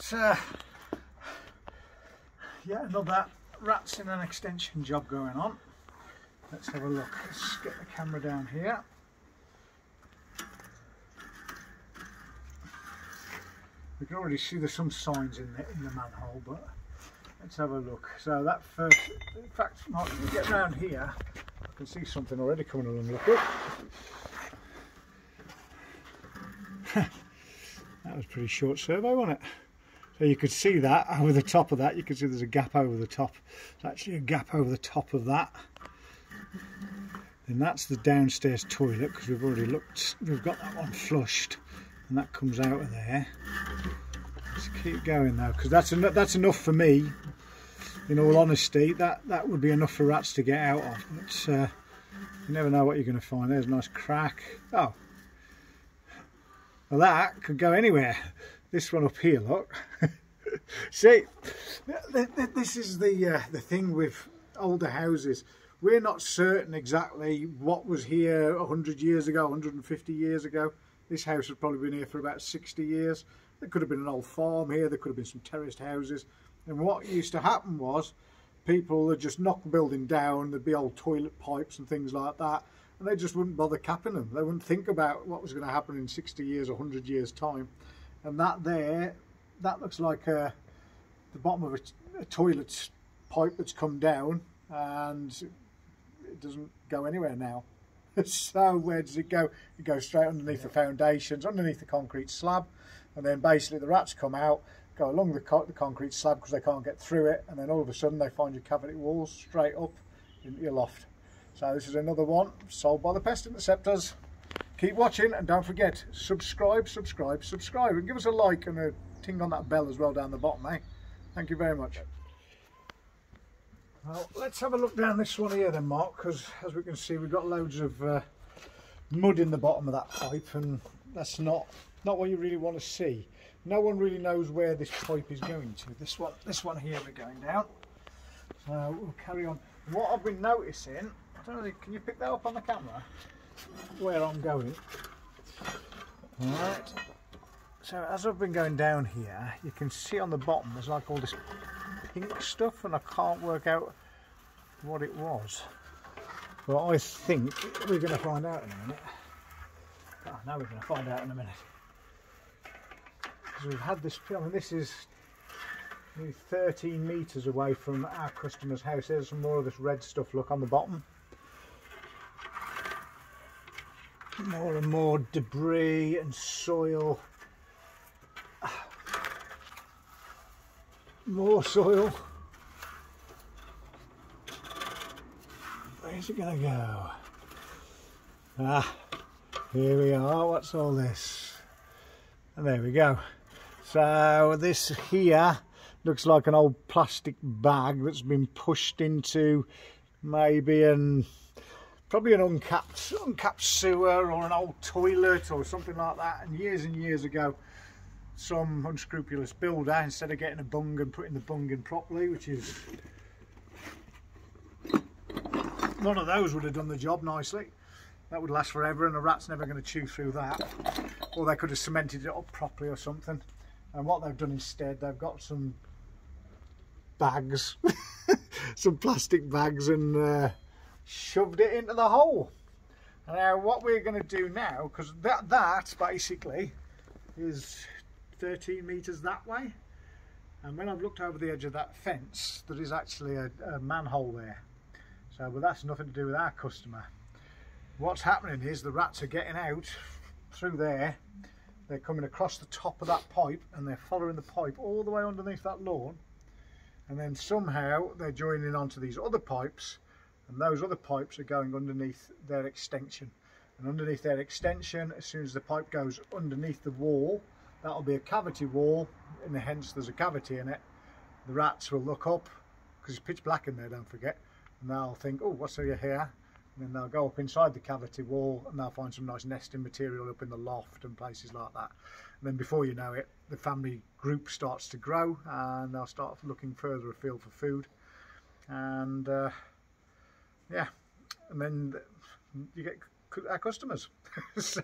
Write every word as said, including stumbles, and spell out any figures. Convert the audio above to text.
that's uh, yet another rats in an extension job going on. Let's have a look. Let's get the camera down here. We can already see there's some signs in the, in the manhole, but let's have a look. So that first, in fact, if we get round here, I can see something already coming along. Look up. That was a pretty short survey, wasn't it? So you could see that over the top of that. You can see there's a gap over the top. There's actually a gap over the top of that. And that's the downstairs toilet, because we've already looked, we've got that one flushed, and that comes out of there. Let's keep going though, because that's en that's enough for me. In all honesty, that that would be enough for rats to get out of. But uh, you never know what you're going to find. There's a nice crack. Oh, well, that could go anywhere. This one up here, look. See, th th this is the uh, the thing with older houses. We're not certain exactly what was here a hundred years ago, a hundred and fifty years ago. This house has probably been here for about sixty years. There could have been an old farm here, there could have been some terraced houses. And what used to happen was people would just knock the building down, there'd be old toilet pipes and things like that, and they just wouldn't bother capping them. They wouldn't think about what was going to happen in sixty years, a hundred years time. And that there, that looks like a, the bottom of a, a toilet pipe that's come down, and it doesn't go anywhere now. So where does it go? It goes straight underneath, yeah, the foundations, underneath the concrete slab, and then basically the rats come out, go along the, co the concrete slab because they can't get through it, and then all of a sudden they find your cavity walls straight up into your loft. So this is another one sold by the Pest Interceptors. Keep watching, and don't forget, subscribe, subscribe, subscribe, and give us a like and a ting on that bell as well down the bottom, eh? Thank you very much. Well, let's have a look down this one here then, Mark, because as we can see we've got loads of uh, mud in the bottom of that pipe, and that's not not what you really want to see. No one really knows where this pipe is going to. This one, this one here we're going down. So we'll carry on. What I've been noticing, I don't know, can you pick that up on the camera? Where I'm going. Right. So as I've been going down here, you can see on the bottom there's like all this pink stuff, and I can't work out what it was, but I think we're going to find out in a minute. Oh, now we're going to find out in a minute, because we've had this film, and this is thirteen metres away from our customer's house. There's some more of this red stuff, look, on the bottom. More and more debris and soil. More soil. Where's it gonna go? Ah, here we are. What's all this? And there we go. So this here looks like an old plastic bag that's been pushed into maybe an probably an uncapped uncapped sewer or an old toilet or something like that. And years and years ago, some unscrupulous builder, instead of getting a bung and putting the bung in properly, which is none of those would have done the job nicely, that would last forever and a rat's never going to chew through that, or they could have cemented it up properly or something. And what they've done instead, they've got some bags some plastic bags and uh, shoved it into the hole. And now what we're going to do now, because that that basically is thirteen metres that way, and when I've looked over the edge of that fence, there is actually a, a manhole there. So, but that's nothing to do with our customer. What's happening is the rats are getting out through there, they're coming across the top of that pipe, and they're following the pipe all the way underneath that lawn, and then somehow they're joining onto these other pipes, and those other pipes are going underneath their extension. And underneath their extension, as soon as the pipe goes underneath the wall, that'll be a cavity wall, and hence there's a cavity in it. The rats will look up, because it's pitch black in there, don't forget, and they'll think, oh, what's over here? And then they'll go up inside the cavity wall, and they'll find some nice nesting material up in the loft and places like that. And then before you know it, the family group starts to grow, and they'll start looking further afield for food. And uh, yeah, and then you get our customers. So